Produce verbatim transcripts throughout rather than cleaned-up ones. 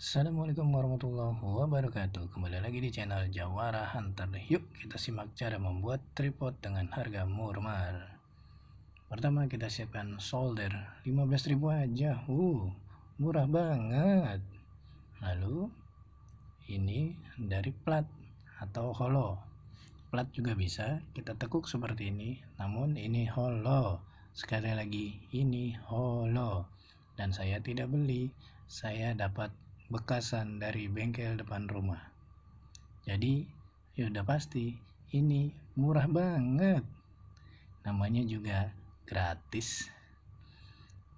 Assalamualaikum warahmatullahi wabarakatuh. Kembali lagi di channel Jawara Hunter. Yuk kita simak cara membuat tripod dengan harga murmur. Pertama kita siapkan solder lima belas ribu aja. Uh, murah banget. Lalu ini dari plat atau hollow. Plat juga bisa kita tekuk seperti ini, namun ini hollow. Sekali lagi ini hollow. Dan saya tidak beli, saya dapat bekasan dari bengkel depan rumah. Jadi ya udah pasti ini murah banget, namanya juga gratis.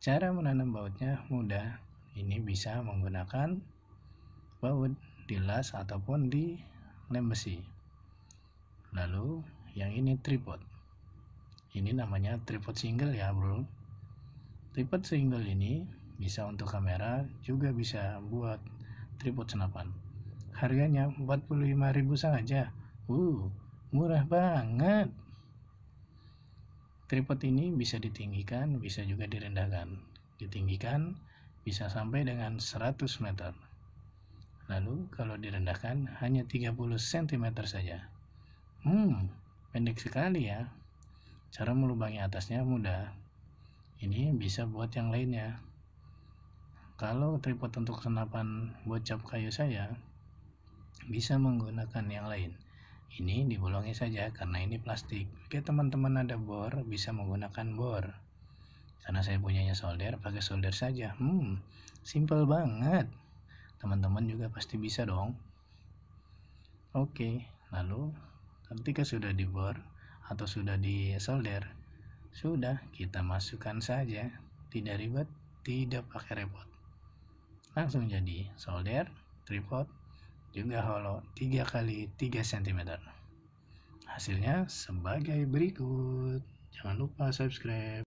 Cara menanam bautnya mudah, ini bisa menggunakan baut di las ataupun di lem besi. Lalu yang ini tripod, ini namanya tripod single ya bro. Tripod single ini bisa untuk kamera, juga bisa buat tripod senapan. Harganya empat puluh lima ribu saja. Uh, murah banget. Tripod ini bisa ditinggikan, bisa juga direndahkan. Ditinggikan bisa sampai dengan seratus meter. Lalu kalau direndahkan hanya tiga puluh sentimeter saja. Hmm, pendek sekali ya. Cara melubangi atasnya mudah. Ini bisa buat yang lainnya. Kalau tripod untuk senapan bocap kayu saya, bisa menggunakan yang lain. Ini dibolongi saja karena ini plastik. Oke teman-teman, ada bor, bisa menggunakan bor. Karena saya punyanya solder, pakai solder saja. Hmm, simple banget. Teman-teman juga pasti bisa dong. Oke, lalu ketika sudah di bor atau sudah di solder, sudah kita masukkan saja. Tidak ribet, tidak pakai repot. Langsung jadi solder, tripod, juga hollow tiga kali tiga sentimeter. Hasilnya sebagai berikut. Jangan lupa subscribe.